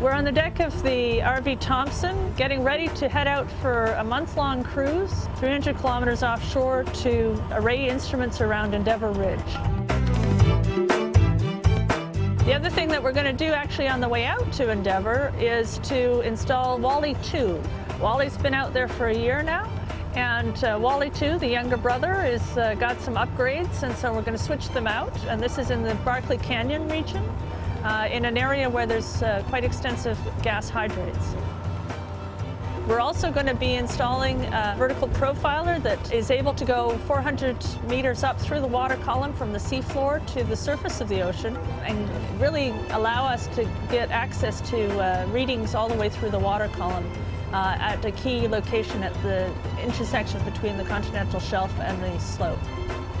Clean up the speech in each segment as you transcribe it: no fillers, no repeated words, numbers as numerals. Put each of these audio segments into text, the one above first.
We're on the deck of the R/V Thompson, getting ready to head out for a month-long cruise, 300 kilometers offshore to array instruments around Endeavour Ridge. The other thing that we're going to do actually on the way out to Endeavour is to install Wally 2. Wally's been out there for a year now, and Wally 2, the younger brother, is got some upgrades, and so we're going to switch them out. And this is in the Barkley Canyon region. In an area where there's quite extensive gas hydrates. We're also going to be installing a vertical profiler that is able to go 400 meters up through the water column from the seafloor to the surface of the ocean and really allow us to get access to readings all the way through the water column at a key location at the intersection between the continental shelf and the slope.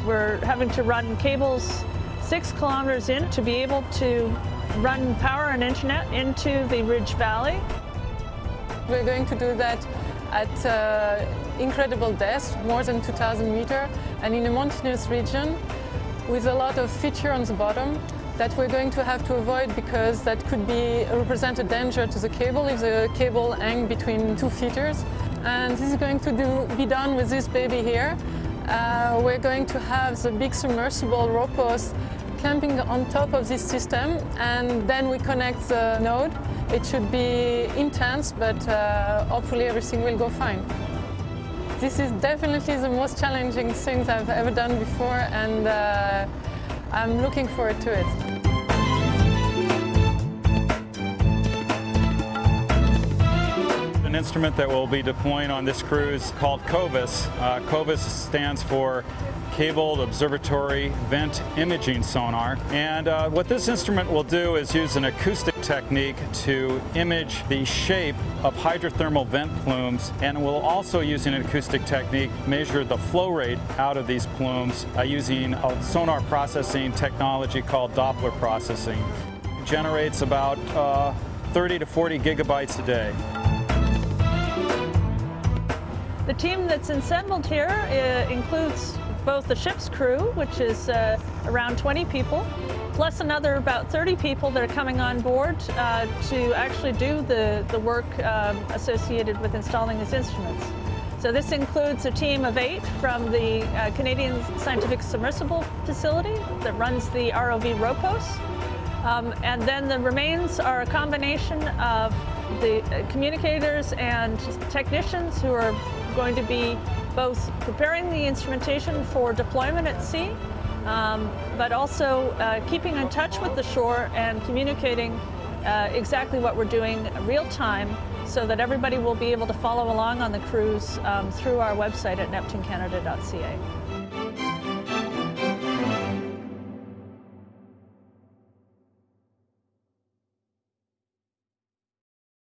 We're having to run cables 6 kilometers in to be able to run power and internet into the Ridge Valley. We're going to do that at incredible depths, more than 2,000 meters, and in a mountainous region with a lot of feature on the bottom that we're going to have to avoid because that could be represent a danger to the cable if the cable hangs between 2 feeders. And this is going to be done with this baby here. We're going to have the big submersible ROPOS clamping on top of this system, and then we connect the node. It should be intense, but hopefully everything will go fine. This is definitely the most challenging thing I've ever done before, and I'm looking forward to it. An instrument that we'll be deploying on this cruise called COVIS. COVIS stands for Cabled Observatory Vent Imaging Sonar. And what this instrument will do is use an acoustic technique to image the shape of hydrothermal vent plumes, and we'll also, using an acoustic technique, measure the flow rate out of these plumes using a sonar processing technology called Doppler processing. It generates about 30 to 40 gigabytes a day. The team that's assembled here includes both the ship's crew, which is around 20 people, plus another about 30 people that are coming on board to actually do the work associated with installing these instruments. So this includes a team of 8 from the Canadian Scientific Submersible Facility that runs the ROV ROPOS. And then the remains are a combination of the communicators and technicians who are going to be both preparing the instrumentation for deployment at sea, but also keeping in touch with the shore and communicating exactly what we're doing real time so that everybody will be able to follow along on the cruise through our website at neptunecanada.ca.